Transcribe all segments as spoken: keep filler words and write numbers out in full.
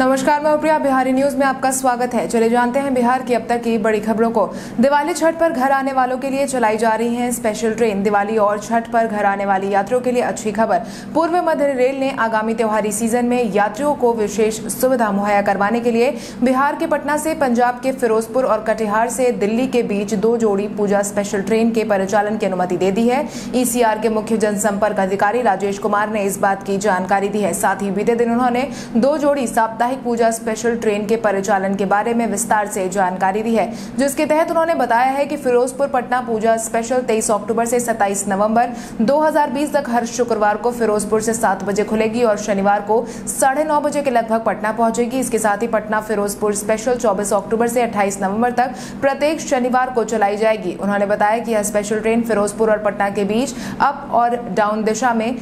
नमस्कार, मैं प्रिया बिहारी, न्यूज में आपका स्वागत है। चले जानते हैं बिहार की अब तक की बड़ी खबरों को। दिवाली छठ पर घर आने वालों के लिए चलाई जा रही है स्पेशल ट्रेन। दिवाली और छठ पर घर आने वाली यात्रियों के लिए अच्छी खबर। पूर्व मध्य रेल ने आगामी त्योहारी सीजन में यात्रियों को विशेष सुविधा मुहैया करवाने के लिए बिहार के पटना से, पंजाब के फिरोजपुर और कटिहार से दिल्ली के बीच दो जोड़ी पूजा स्पेशल ट्रेन के परिचालन की अनुमति दे दी है। ईसीआर के मुख्य जनसंपर्क अधिकारी राजेश कुमार ने इस बात की जानकारी दी है। साथ ही बीते दिन उन्होंने दो जोड़ी साप्ताहिक पूजा स्पेशल ट्रेन के परिचालन के बारे में विस्तार से जानकारी दी है, जिसके तहत उन्होंने बताया है कि फिरोजपुर पटना पूजा स्पेशल तेईस अक्टूबर से सत्ताईस नवंबर दो हज़ार बीस तक हर शुक्रवार को फिरोजपुर से सात बजे खुलेगी और शनिवार को साढ़े नौ बजे के लगभग पटना पहुंचेगी। इसके साथ ही पटना फिरोजपुर स्पेशल चौबीस अक्टूबर से अट्ठाईस नवंबर तक प्रत्येक शनिवार को चलाई जाएगी। उन्होंने बताया कि यह स्पेशल ट्रेन फिरोजपुर और पटना के बीच अप और डाउन दिशा में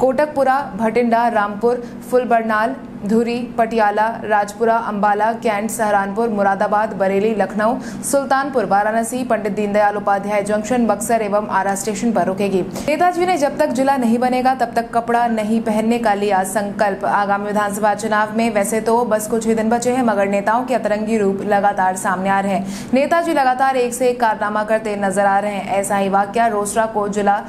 कोटकपुरा, भटिंडा, रामपुर, फुलबरनाल, धुरी, पटियाला, राजपुरा, अंबाला, कैंट, सहारनपुर, मुरादाबाद, बरेली, लखनऊ, सुल्तानपुर, वाराणसी, पंडित दीनदयाल उपाध्याय जंक्शन, बक्सर एवं आरा स्टेशन पर रुकेगी। नेताजी ने जब तक जिला नहीं बनेगा तब तक कपड़ा नहीं पहनने का लिया संकल्प। आगामी विधानसभा चुनाव में वैसे तो बस कुछ ही दिन बचे हैं, मगर नेताओं के अतरंगी रूप लगातार सामने आ रहे हैं। नेताजी लगातार एक से एक कारनामा करते नजर आ रहे हैं। ऐसा ही वाकया रोसड़ा को जिला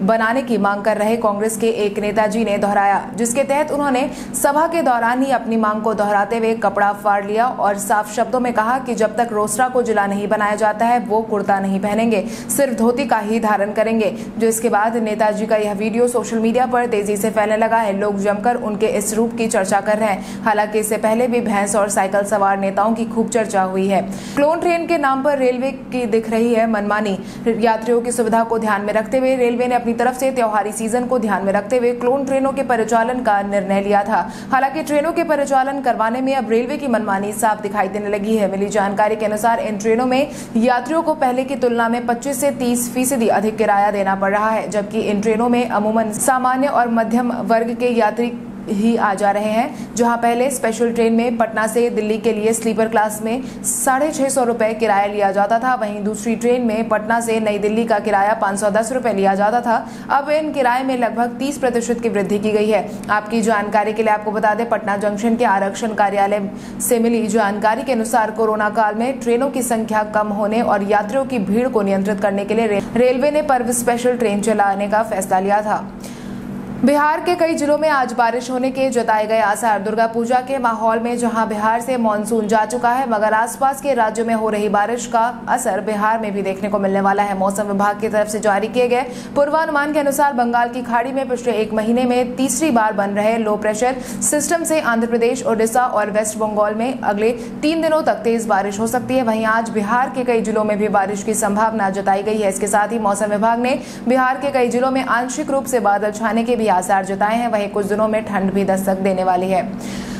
बनाने की मांग कर रहे कांग्रेस के एक नेताजी ने दोहराया, जिसके तहत उन्होंने सभा के दौरान ही अपनी मांग को दोहराते हुए कपड़ा फाड़ लिया और साफ शब्दों में कहा कि जब तक रोसड़ा को जिला नहीं बनाया जाता है वो कुर्ता नहीं पहनेंगे, सिर्फ धोती का ही धारण करेंगे। जिसके बाद नेताजी का यह वीडियो सोशल मीडिया पर तेजी से फैलने लगा है। लोग जमकर उनके इस रूप की चर्चा कर रहे हैं। हालांकि इससे पहले भी भैंस और साइकिल सवार नेताओं की खूब चर्चा हुई है। क्लोन ट्रेन के नाम पर रेलवे की दिख रही है मनमानी। यात्रियों की सुविधा को ध्यान में रखते हुए रेलवे ने अपनी तरफ से त्योहारी सीजन को ध्यान में रखते हुए क्लोन ट्रेनों के परिचालन का निर्णय लिया था। हालांकि ट्रेनों के परिचालन करवाने में अब रेलवे की मनमानी साफ दिखाई देने लगी है। मिली जानकारी के अनुसार इन ट्रेनों में यात्रियों को पहले की तुलना में पच्चीस से तीस फीसदी अधिक किराया देना पड़ रहा है, जबकि इन ट्रेनों में अमूमन सामान्य और मध्यम वर्ग के यात्री ही आ जा रहे हैं। जहां पहले स्पेशल ट्रेन में पटना से दिल्ली के लिए स्लीपर क्लास में साढ़े छः सौ रुपये किराया लिया जाता था, वहीं दूसरी ट्रेन में पटना से नई दिल्ली का किराया पाँच सौ दस रुपये लिया जाता था। अब इन किराए में लगभग तीस प्रतिशत की वृद्धि की गई है। आपकी जानकारी के लिए आपको बता दें, पटना जंक्शन के आरक्षण कार्यालय से मिली जानकारी के अनुसार कोरोना काल में ट्रेनों की संख्या कम होने और यात्रियों की भीड़ को नियंत्रित करने के लिए रेलवे ने पर्व स्पेशल ट्रेन चलाने का फैसला लिया था। बिहार के कई जिलों में आज बारिश होने के जताए गए आसार। दुर्गा पूजा के माहौल में जहां बिहार से मॉनसून जा चुका है, मगर आसपास के राज्यों में हो रही बारिश का असर बिहार में भी देखने को मिलने वाला है। मौसम विभाग की तरफ से जारी किए गए पूर्वानुमान के अनुसार बंगाल की खाड़ी में पिछले एक महीने में तीसरी बार बन रहे लो प्रेशर सिस्टम से आंध्र प्रदेश, ओडिशा और वेस्ट बंगाल में अगले तीन दिनों तक तेज बारिश हो सकती है। वहीं आज बिहार के कई जिलों में भी बारिश की संभावना जताई गई है। इसके साथ ही मौसम विभाग ने बिहार के कई जिलों में आंशिक रूप से बादल छाने के आसार जताए हैं। वहीं कुछ दिनों में ठंड भी दस्तक देने वाली है।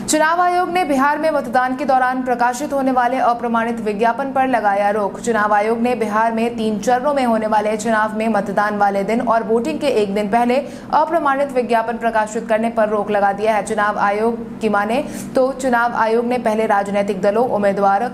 चुनाव आयोग ने बिहार में मतदान के दौरान प्रकाशित होने वाले अप्रमाणित विज्ञापन पर लगाया रोक। चुनाव आयोग ने बिहार में तीन चरणों में होने वाले चुनाव में मतदान वाले दिन और वोटिंग के एक दिन पहले अप्रमाणित विज्ञापन प्रकाशित करने पर रोक लगा दिया है। चुनाव आयोग की माने तो चुनाव आयोग ने पहले राजनीतिक दलों, उम्मीदवारों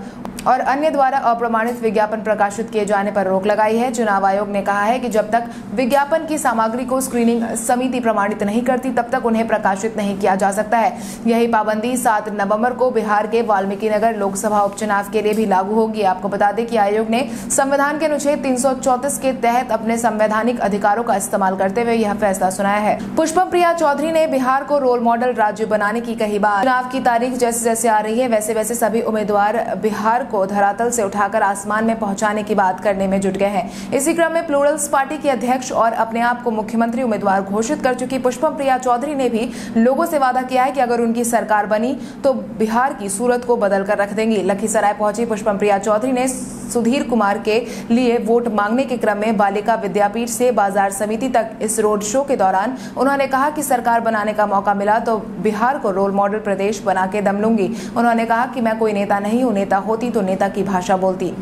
और अन्य द्वारा अप्रमाणित विज्ञापन प्रकाशित किए जाने पर रोक लगाई है। चुनाव आयोग ने कहा है कि जब तक विज्ञापन की सामग्री को स्क्रीनिंग समिति प्रमाणित नहीं करती तब तक उन्हें प्रकाशित नहीं किया जा सकता है। यही पाबंदी सात नवंबर को बिहार के वाल्मीकिनगर लोकसभा उपचुनाव के लिए भी लागू होगी। आपको बता दें कि आयोग ने संविधान के अनुच्छेद तीन सौ चौंतीस के तहत अपने संवैधानिक अधिकारों का इस्तेमाल करते हुए यह फैसला सुनाया है। पुष्पम प्रिया चौधरी ने बिहार को रोल मॉडल राज्य बनाने की कही बात। चुनाव की तारीख जैसे जैसे आ रही है वैसे वैसे सभी उम्मीदवार बिहार को धरातल से उठाकर आसमान में पहुंचाने की बात करने में जुट गए हैं। इसी क्रम में प्लूरल्स पार्टी की अध्यक्ष और अपने आप को मुख्यमंत्री उम्मीदवार घोषित कर चुकी पुष्पम प्रिया चौधरी ने भी लोगों से वादा किया है कि अगर उनकी सरकार बनी तो बिहार की सूरत को बदल कर रख देंगी। लखीसराय पहुंची पुष्पम प्रिया चौधरी ने सुधीर कुमार के लिए वोट मांगने के क्रम में बालिका विद्यापीठ से बाजार समिति तक इस रोड शो के दौरान उन्होंने कहा कि सरकार बनाने का मौका मिला तो बिहार को रोल मॉडल प्रदेश बना के दम लूंगी। उन्होंने कहा कि मैं कोई नेता नहीं हूं, नेता होती तो नेता की भाषा बोलती।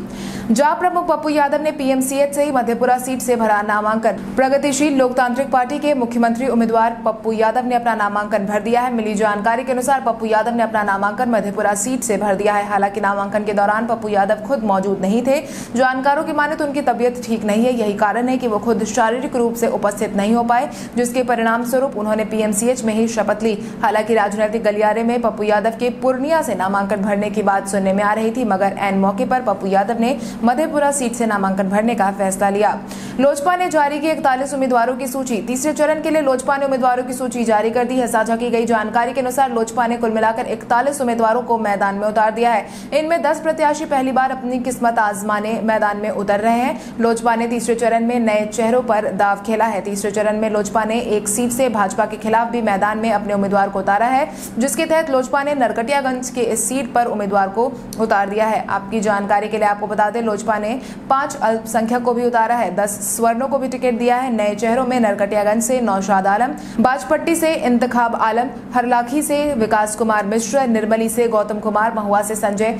जहां प्रमुख पप्पू यादव ने पीएमसीएच से ही मधेपुरा सीट से भरा नामांकन। प्रगतिशील लोकतांत्रिक पार्टी के मुख्यमंत्री उम्मीदवार पप्पू यादव ने अपना नामांकन भर दिया है। मिली जानकारी के अनुसार पप्पू यादव ने अपना नामांकन मधेपुरा सीट से भर दिया है। हालांकि नामांकन के दौरान पप्पू यादव खुद मौजूद नहीं थे। जानकारों की माने तो उनकी तबीयत ठीक नहीं है, यही कारण है कि वो खुद शारीरिक रूप से उपस्थित नहीं हो पाए, जिसके परिणाम स्वरूप उन्होंने पीएमसीएच में ही शपथ ली। हालांकि राजनीतिक गलियारे में पप्पू यादव के पूर्णिया से नामांकन भरने की बात सुनने में आ रही थी, मगर ऐन मौके पर पप्पू यादव ने मधेपुरा सीट से नामांकन भरने का फैसला लिया। लोजपा ने जारी की इकतालीस उम्मीदवारों की सूची। तीसरे चरण के लिए लोजपा ने उम्मीदवारों की सूची जारी कर दी है। साझा की गई जानकारी के अनुसार लोजपा ने कुल मिलाकर इकतालीस उम्मीदवारों को मैदान में उतार दिया है। इनमें दस प्रत्याशी पहली बार अपनी किस्मत आजमाने मैदान में उतर रहे हैं। लोजपा ने तीसरे चरण में नए चेहरों पर दाव खेला है। तीसरे चरण में लोजपा ने एक सीट से भाजपा के खिलाफ भी मैदान में अपने उम्मीदवार को उतारा है, जिसके तहत लोजपा ने नरकटियागंज के इस सीट पर उम्मीदवार को उतार दिया है। आपकी जानकारी के लिए आपको बता दें, लोजपा ने पांच अल्पसंख्यक को भी उतारा है, दस स्वर्णों को भी टिकट दिया है। नए चेहरों में नरकटियागंज से नौशाद आलम, बाजपट्टी से इंतखाब आलम, हरलाखी से विकास कुमार मिश्र, निर्मली से गौतम कुमार, महुआ से संजय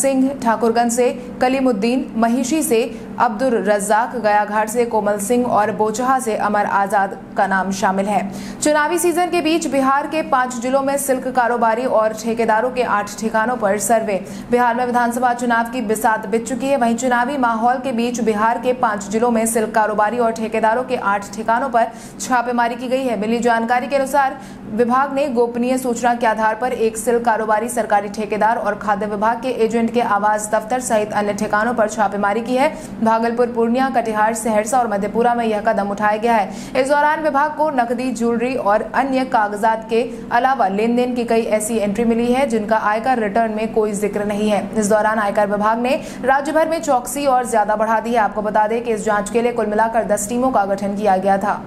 सिंह, ठाकुरगंज से कलीमुद्दीन, महिषी से अब्दुल रज्जाक, गयाघाट से कोमल सिंह और बोचहा से अमर आजाद का नाम शामिल है। चुनावी सीजन के बीच बिहार के पांच जिलों में सिल्क कारोबारी और ठेकेदारों के आठ ठिकानों पर सर्वे। बिहार में विधानसभा चुनाव की बिसात बिछ चुकी है। वहीं चुनावी माहौल के बीच बिहार के पांच जिलों में सिल्क कारोबारी और ठेकेदारों के आठ ठिकानों पर छापेमारी की गई है। मिली जानकारी के अनुसार विभाग ने गोपनीय सूचना के आधार पर एक सिल्क कारोबारी, सरकारी ठेकेदार और खाद्य विभाग के एजेंट के आवास दफ्तर सहित अन्य ठिकानों पर छापेमारी की है। भागलपुर, पूर्णिया, कटिहार, सहरसा और मधेपुरा में यह कदम उठाया गया है। इस दौरान विभाग को नकदी, ज्वेलरी और अन्य कागजात के अलावा लेन देन की कई ऐसी एंट्री मिली है जिनका आयकर रिटर्न में कोई जिक्र नहीं है। इस दौरान आयकर विभाग ने राज्य भर में चौकसी और ज्यादा बढ़ा दी है। आपको बता दें कि इस जाँच के लिए कुल मिलाकर दस टीमों का गठन किया गया था।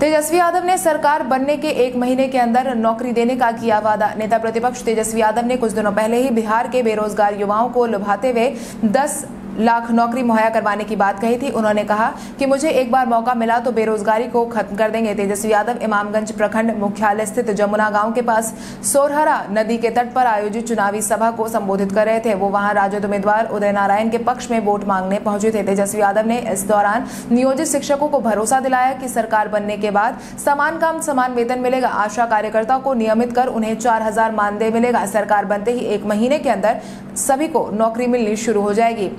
तेजस्वी यादव ने सरकार बनने के एक महीने के अंदर नौकरी देने का किया वादा। नेता प्रतिपक्ष तेजस्वी यादव ने कुछ दिनों पहले ही बिहार के बेरोजगार युवाओं को लुभाते हुए दस लाख नौकरी मुहैया करवाने की बात कही थी। उन्होंने कहा कि मुझे एक बार मौका मिला तो बेरोजगारी को खत्म कर देंगे। तेजस्वी यादव इमामगंज प्रखंड मुख्यालय स्थित जमुना गांव के पास सोरहरा नदी के तट पर आयोजित चुनावी सभा को संबोधित कर रहे थे। वो वहां राजद उम्मीदवार उदय नारायण के पक्ष में वोट मांगने पहुंचे थे। तेजस्वी यादव ने इस दौरान नियोजित शिक्षकों को भरोसा दिलाया कि सरकार बनने के बाद समान काम समान वेतन मिलेगा। आशा कार्यकर्ताओं को नियमित कर उन्हें चार हजार मानदेय मिलेगा। सरकार बनते ही एक महीने के अंदर सभी को नौकरी मिलनी शुरू हो जाएगी।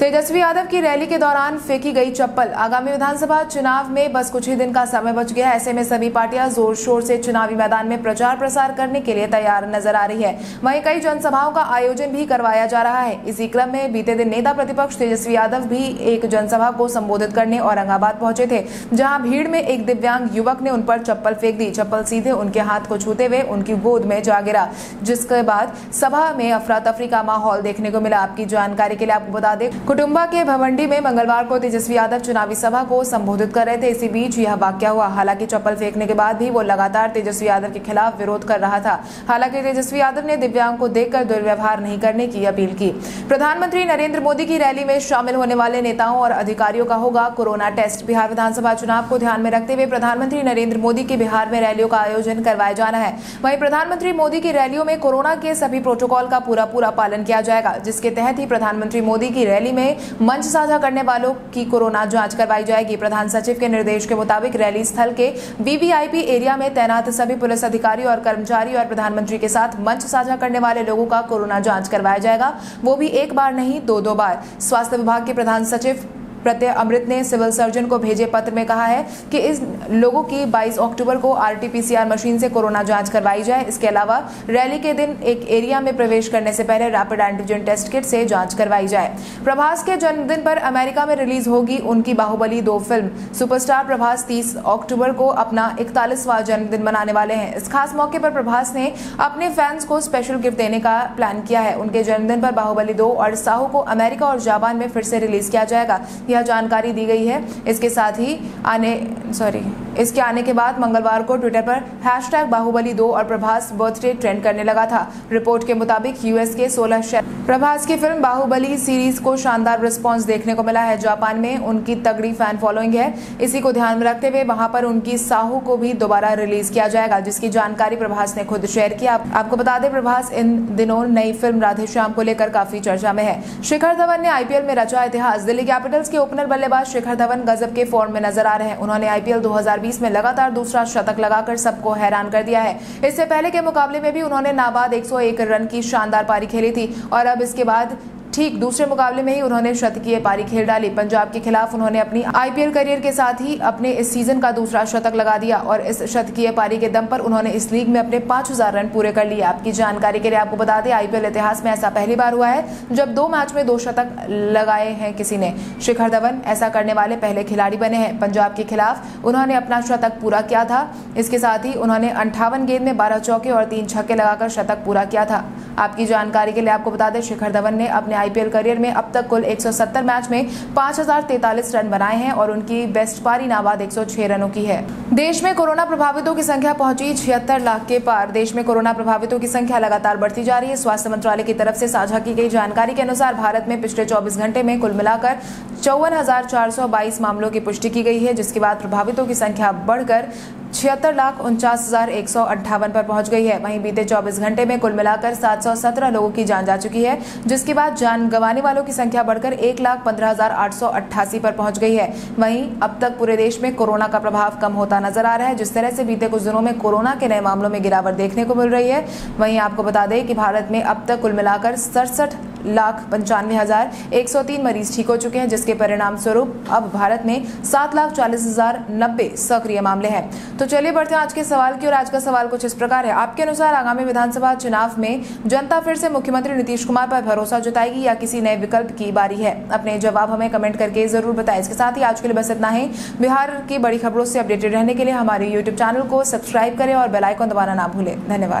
तेजस्वी यादव की रैली के दौरान फेंकी गई चप्पल। आगामी विधानसभा चुनाव में बस कुछ ही दिन का समय बच गया है। ऐसे में सभी पार्टियां जोर शोर से चुनावी मैदान में प्रचार प्रसार करने के लिए तैयार नजर आ रही है। वहीं कई जनसभाओं का आयोजन भी करवाया जा रहा है। इसी क्रम में बीते दिन नेता प्रतिपक्ष तेजस्वी यादव भी एक जनसभा को संबोधित करने औरंगाबाद पहुंचे थे, जहाँ भीड़ में एक दिव्यांग युवक ने उन पर चप्पल फेंक दी। चप्पल सीधे उनके हाथ को छूते हुए उनकी गोद में जा गिरा, जिसके बाद सभा में अफरा तफरी का माहौल देखने को मिला। आपकी जानकारी के लिए आपको बता दें, कुटुम्बा के भवंडी में मंगलवार को तेजस्वी यादव चुनावी सभा को संबोधित कर रहे थे। इसी बीच यह वाक्य हुआ। हालांकि चप्पल फेंकने के बाद भी वो लगातार तेजस्वी यादव के खिलाफ विरोध कर रहा था। हालांकि तेजस्वी यादव ने दिव्यांग को देखकर दुर्व्यवहार नहीं करने की अपील की। प्रधानमंत्री नरेंद्र मोदी की रैली में शामिल होने वाले नेताओं और अधिकारियों का होगा कोरोना टेस्ट। बिहार विधानसभा चुनाव को ध्यान में रखते हुए प्रधानमंत्री नरेंद्र मोदी की बिहार में रैलियों का आयोजन करवाया जाना है। वहीं प्रधानमंत्री मोदी की रैलियों में कोरोना के सभी प्रोटोकॉल का पूरा पूरा पालन किया जाएगा, जिसके तहत ही प्रधानमंत्री मोदी की रैली में मंच साझा करने वालों की कोरोना जांच करवाई जाएगी। प्रधान सचिव के निर्देश के मुताबिक रैली स्थल के वीवीआईपी एरिया में तैनात सभी पुलिस अधिकारी और कर्मचारी और प्रधानमंत्री के साथ मंच साझा करने वाले लोगों का कोरोना जांच करवाया जाएगा, वो भी एक बार नहीं दो दो बार। स्वास्थ्य विभाग के प्रधान सचिव प्रत्यय अमृत ने सिविल सर्जन को भेजे पत्र में कहा है कि इस लोगों की बाईस अक्टूबर को आरटीपीसीआर मशीन से कोरोना जांच करवाई जाए। इसके अलावा रैली के दिन एक एरिया में प्रवेश करने से पहले रैपिड एंटीजन टेस्ट किट से जांच करवाई जाए। प्रभास के जन्मदिन पर अमेरिका में रिलीज होगी उनकी बाहुबली दो फिल्म। सुपरस्टार प्रभास तीस अक्टूबर को अपना इकतालीसवां जन्मदिन मनाने वाले हैं। इस खास मौके पर प्रभास ने अपने फैंस को स्पेशल गिफ्ट देने का प्लान किया है। उनके जन्मदिन पर बाहुबली दो और साहू को अमेरिका और जापान में फिर से रिलीज किया जाएगा, यह जानकारी दी गई है। इसके साथ ही आने सॉरी इसके आने के बाद मंगलवार को ट्विटर पर हैशटैग बाहुबली दो और प्रभास बर्थडे ट्रेंड करने लगा था। रिपोर्ट के मुताबिक यूएस के सोलह शहर प्रभास की फिल्म बाहुबली सीरीज को शानदार रिस्पॉन्स देखने को मिला है। जापान में उनकी तगड़ी फैन फॉलोइंग है। इसी को ध्यान में रखते हुए वहां पर उनकी साहू को भी दोबारा रिलीज किया जाएगा, जिसकी जानकारी प्रभास ने खुद शेयर किया। आपको बता दें प्रभास इन दिनों नई फिल्म राधेश्याम को लेकर काफी चर्चा में है। शिखर धवन ने आईपीएल में रचा इतिहास। दिल्ली कैपिटल्स के ओपनर बल्लेबाज शिखर धवन गजब के फॉर्म में नजर आ रहे हैं। उन्होंने आईपीएल दो हज़ार बीस में लगातार दूसरा शतक लगाकर सबको हैरान कर दिया है। इससे पहले के मुकाबले में भी उन्होंने नाबाद एक सौ एक रन की शानदार पारी खेली थी और अब इसके बाद ठीक दूसरे मुकाबले में ही उन्होंने शतकीय पारी खेल डाली। पंजाब के खिलाफ उन्होंने अपनी आईपीएल करियर के साथ ही अपने इस सीजन का दूसरा शतक लगा दिया और इस शतकीय पारी के दम पर उन्होंने इस लीग में अपने पाँच हज़ार रन पूरे कर लिए। आपकी जानकारी के लिए आपको बता दें आईपीएल इतिहास में ऐसा पहली बार हुआ है जब दो मैच में दो शतक लगाए हैं किसी ने। शिखर धवन ऐसा करने वाले पहले खिलाड़ी बने हैं। पंजाब के खिलाफ उन्होंने अपना शतक पूरा किया था। इसके साथ ही उन्होंने अंठावन गेंद में बारह चौके और तीन छक्के लगाकर शतक पूरा किया था। आपकी जानकारी के लिए आपको बता दें शिखर धवन ने अपने आईपीएल करियर में अब तक कुल एक सौ सत्तर मैच में पाँच हज़ार तैंतालीस रन बनाए हैं और उनकी बेस्ट पारी नाबाद एक सौ छह रनों की है। देश में कोरोना प्रभावितों की संख्या पहुंची छिहत्तर लाख के पार। देश में कोरोना प्रभावितों की संख्या लगातार बढ़ती जा रही है। स्वास्थ्य मंत्रालय की तरफ से साझा की गई जानकारी के अनुसार भारत में पिछले चौबीस घंटे में कुल मिलाकर चौवन हजार चार सौ बाईस मामलों की पुष्टि की गई है, जिसके बाद प्रभावितों की संख्या बढ़कर छिहत्तर लाख उनचास हजार एक सौ अट्ठावन पर पहुंच गई है। वहीं बीते चौबीस घंटे में कुल मिलाकर सात सौ सत्रह लोगों की जान जा चुकी है, जिसके बाद जान गंवाने वालों की संख्या बढ़कर एक लाख पंद्रह हजार आठ सौ अट्ठासी पर पहुंच गई है। वहीं अब तक पूरे देश में कोरोना का प्रभाव कम होता नजर आ रहा है। जिस तरह से बीते कुछ दिनों में कोरोना के नए मामलों में गिरावट देखने को मिल रही है, वहीं आपको बता दें कि भारत में अब तक कुल मिलाकर सड़सठ लाख पंचानवे हजार एक सौ तीन मरीज ठीक हो चुके हैं, जिसके परिणाम स्वरूप अब भारत में सात लाख चालीस हजार नब्बे सक्रिय मामले हैं। तो चलिए बढ़ते हैं आज के सवाल की ओर। आज का सवाल कुछ इस प्रकार है, आपके अनुसार आगामी विधानसभा चुनाव में जनता फिर से मुख्यमंत्री नीतीश कुमार पर भरोसा जताएगी या किसी नए विकल्प की बारी है? अपने जवाब हमें कमेंट करके जरूर बताएं। इसके साथ ही आज के लिए बस इतना ही। बिहार की बड़ी खबरों से अपडेटेड रहने के लिए हमारे यूट्यूब चैनल को सब्सक्राइब करें और बेल आइकन दबाना ना भूलें। धन्यवाद।